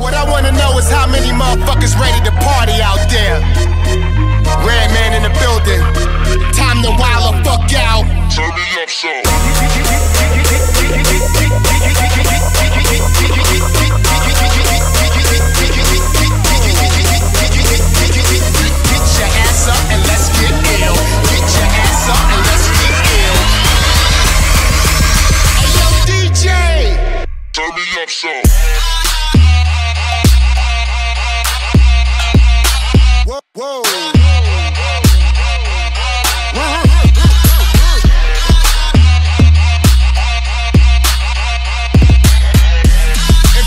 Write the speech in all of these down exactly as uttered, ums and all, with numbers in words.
What I wanna know is how many motherfuckers ready to party out there. Redman in the building. Time to wild the fuck out. Turn me up, so. Get your ass up and let's get ill. Get your ass up and let's get ill. Hey yo, D J! Turn me up, so. Whoa! If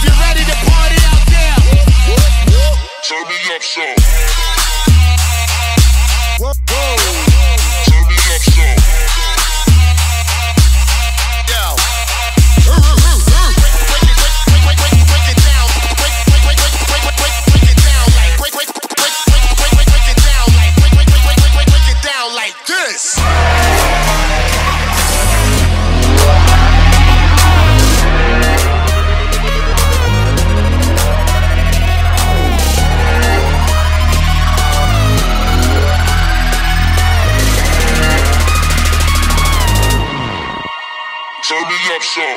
you're ready to party out there, turn me up, so. Whoa! Turn me up, so. Yo! Break, break, break, break, break, break it down. Break, break, break, break, break, break, break, break it down. Like break, break, break, break. Like this. Turn me up, so.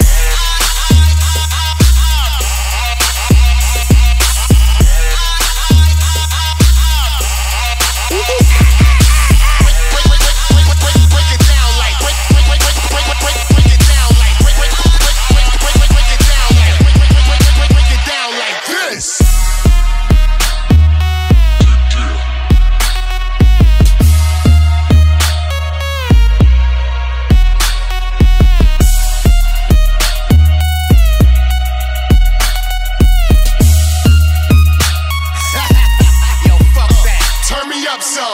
Turn me up,